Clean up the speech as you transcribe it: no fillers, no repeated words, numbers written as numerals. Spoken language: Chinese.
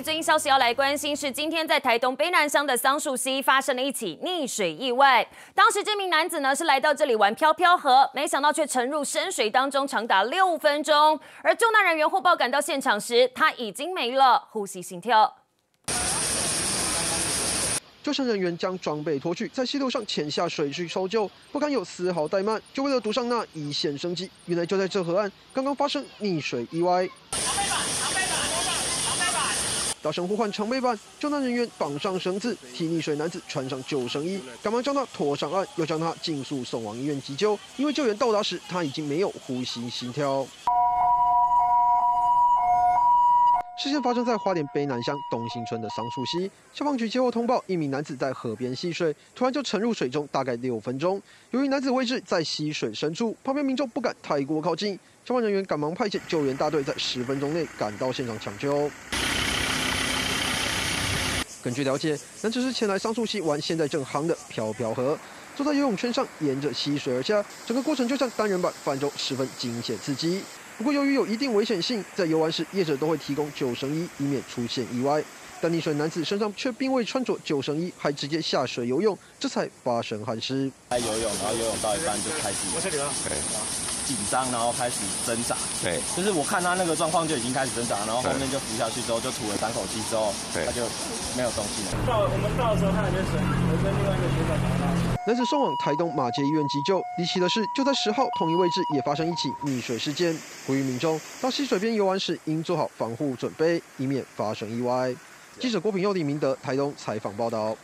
最新消息要来关心是，今天在台东卑南乡的桑树溪发生了一起溺水意外。当时这名男子呢是来到这里玩漂漂河，没想到却沉入深水当中长达6分钟。而救难人员获报赶到现场时，他已经没了呼吸心跳。 救生人员将装备脱去，在溪流上潜下水去搜救，不敢有丝毫怠慢，就为了赌上那一线生机。原来就在这河岸，刚刚发生溺水意外。大声呼唤长背板，救难人员绑上绳子，替溺水男子穿上救生衣，赶忙将他拖上岸，要将他尽速送往医院急救。因为救援到达时，他已经没有呼吸心跳。 事件发生在花莲卑南乡东兴村的桑树溪，消防局接获通报，一名男子在河边戏水，突然就沉入水中，大概6分钟。由于男子位置在溪水深处，旁边民众不敢太过靠近，消防人员赶忙派遣救援大队在10分钟内赶到现场抢救。根据了解，男子是前来桑树溪玩现在正夯的漂漂河，坐在游泳圈上，沿着溪水而下，整个过程就像单人版泛舟，十分惊险刺激。 不过，由于有一定危险性，在游玩时业者都会提供救生衣，以免出现意外。但溺水男子身上却并未穿着救生衣，还直接下水游泳，这才发生憾事。在游泳，然后游泳到一半就开始紧张，然后开始挣扎。对，就是我看他那个状况就已经开始挣扎，然后后面就浮下去之后就吐了3口气之后，他就没有东西了。到我们到的时候，他还在水，我跟另外一个学长。 男子送往台东马偕医院急救。离奇的是，就在10号同一位置也发生一起溺水事件。呼吁民众到溪水边游玩时，应做好防护准备，以免发生意外。记者郭品佑、李明德，台东采访报道。